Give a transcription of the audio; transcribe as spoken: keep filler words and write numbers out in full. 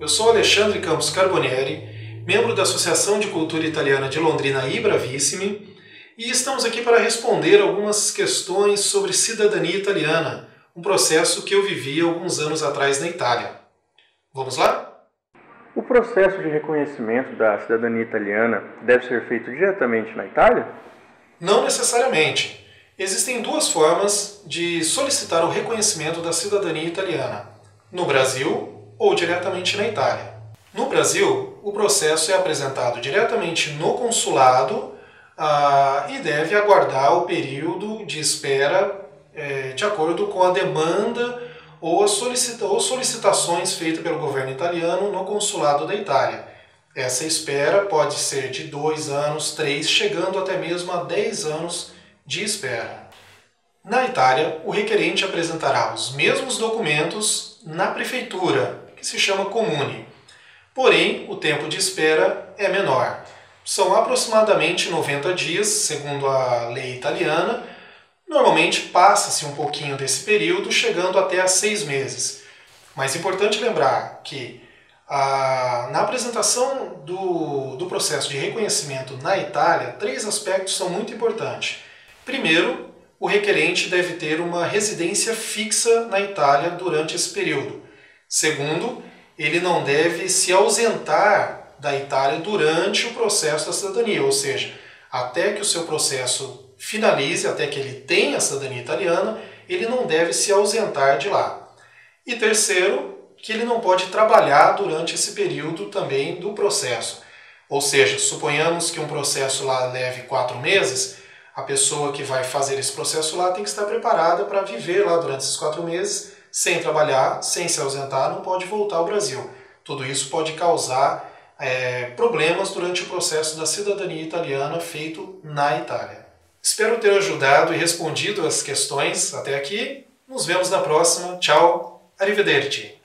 Eu sou Alexandre Campos Carbonieri, membro da Associação de Cultura Italiana de Londrina I Bravissimi, e estamos aqui para responder algumas questões sobre cidadania italiana, um processo que eu vivi alguns anos atrás na Itália. Vamos lá? O processo de reconhecimento da cidadania italiana deve ser feito diretamente na Itália? Não necessariamente. Existem duas formas de solicitar o reconhecimento da cidadania italiana, no Brasil ou diretamente na Itália. No Brasil, o processo é apresentado diretamente no consulado ah, e deve aguardar o período de espera eh, de acordo com a demanda ou, a solicita ou solicitações feitas pelo governo italiano no consulado da Itália. Essa espera pode ser de dois anos, três, chegando até mesmo a dez anos de espera. Na Itália, o requerente apresentará os mesmos documentos na prefeitura, que se chama comune. Porém, o tempo de espera é menor. São aproximadamente noventa dias, segundo a lei italiana. Normalmente passa-se um pouquinho desse período, chegando até a seis meses. Mas é importante lembrar que a, na apresentação do, do processo de reconhecimento na Itália, três aspectos são muito importantes. Primeiro, o requerente deve ter uma residência fixa na Itália durante esse período. Segundo, ele não deve se ausentar da Itália durante o processo da cidadania, ou seja, até que o seu processo finalize, até que ele tenha a cidadania italiana, ele não deve se ausentar de lá. E terceiro, que ele não pode trabalhar durante esse período também do processo. Ou seja, suponhamos que um processo lá leve quatro meses, a pessoa que vai fazer esse processo lá tem que estar preparada para viver lá durante esses quatro meses, sem trabalhar, sem se ausentar, não pode voltar ao Brasil. Tudo isso pode causar é, problemas durante o processo da cidadania italiana feito na Itália. Espero ter ajudado e respondido as questões até aqui. Nos vemos na próxima. Tchau. Arrivederci.